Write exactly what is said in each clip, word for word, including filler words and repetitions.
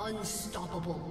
Unstoppable.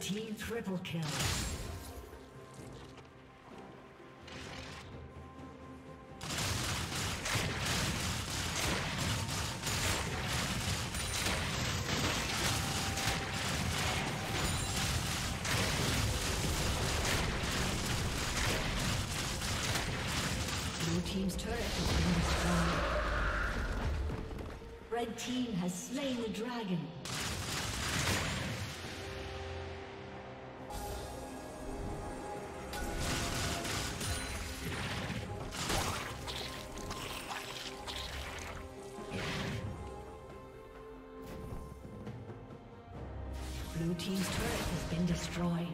Team triple kill. Blue team's turret has been destroyed. Red team has slain the dragon. Blue team's turret has been destroyed.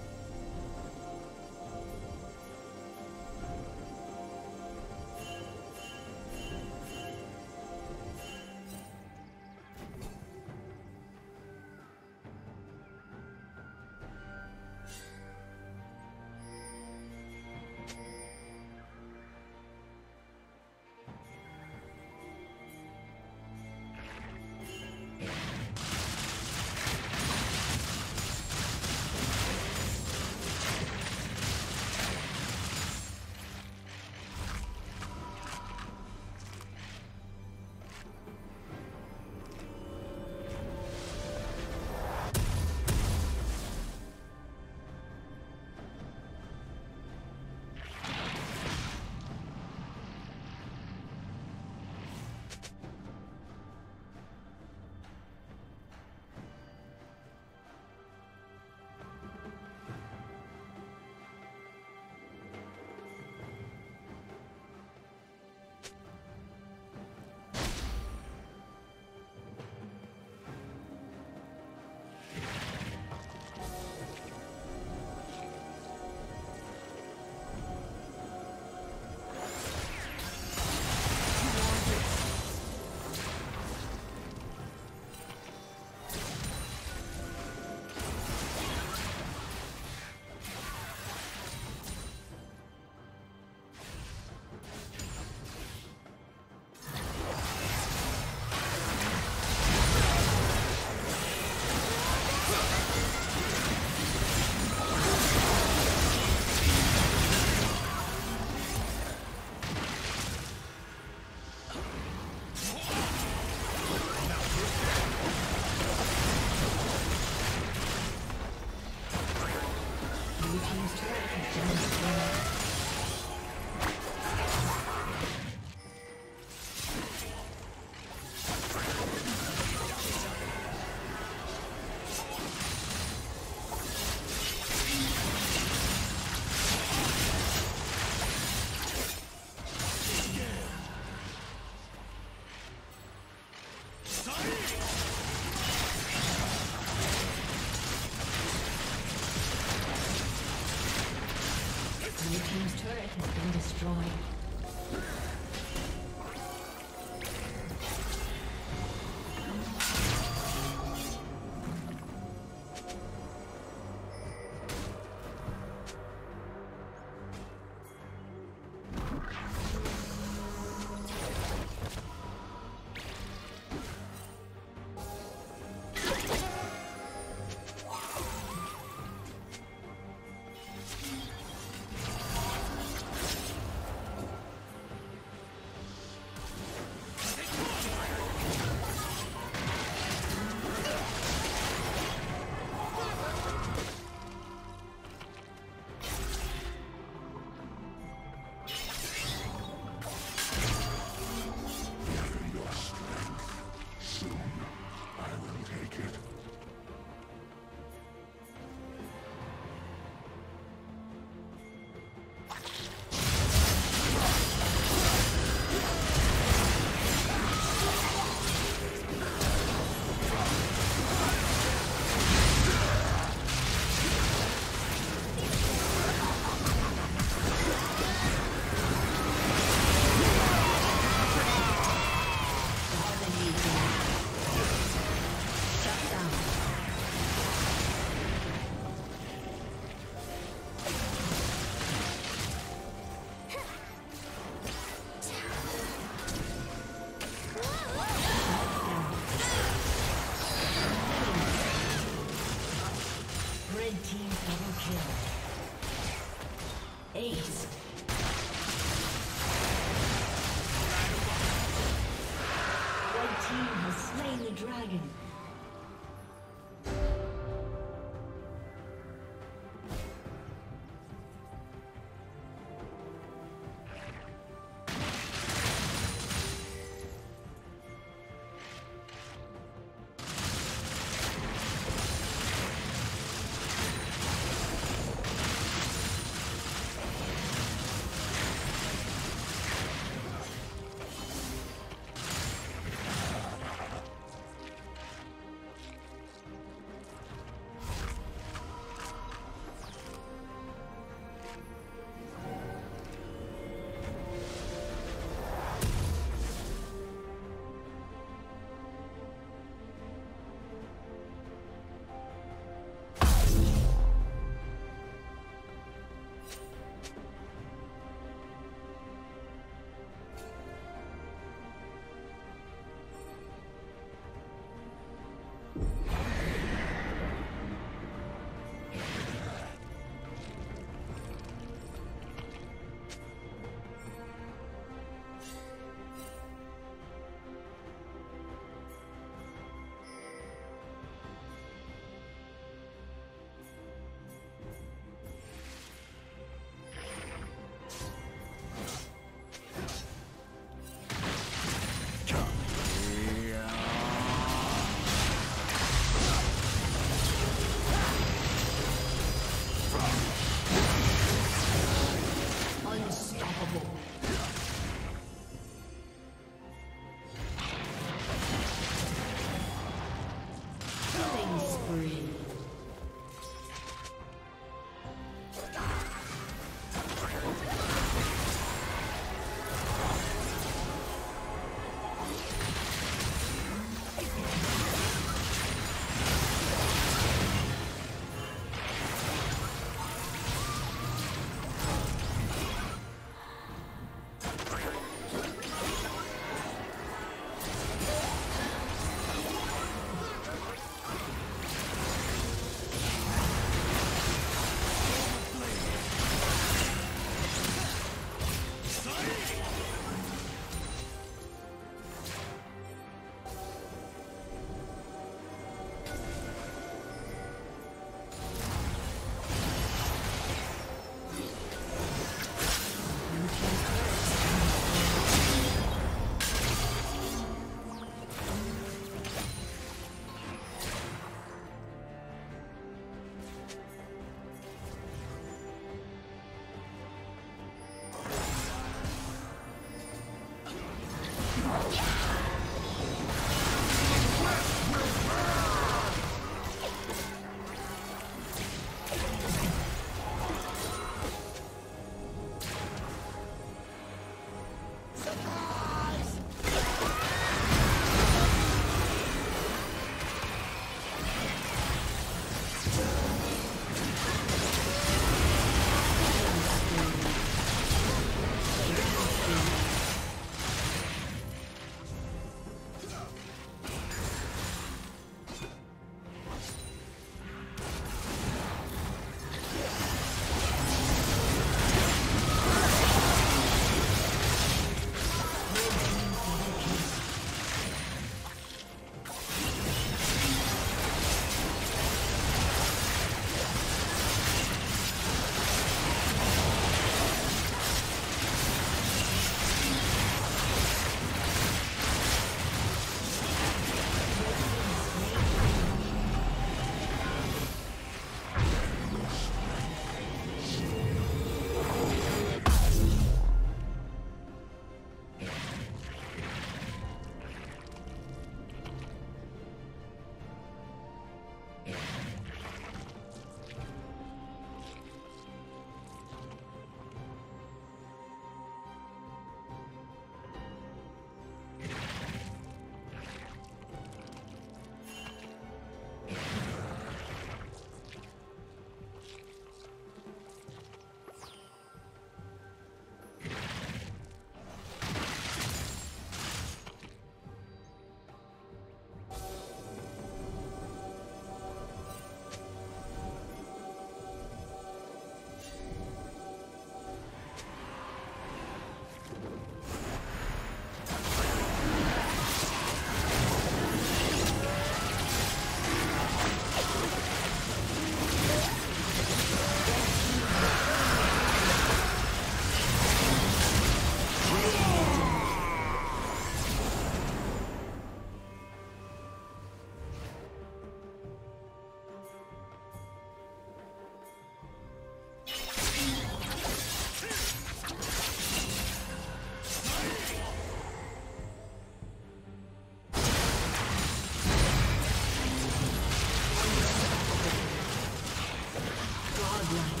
Bloodline.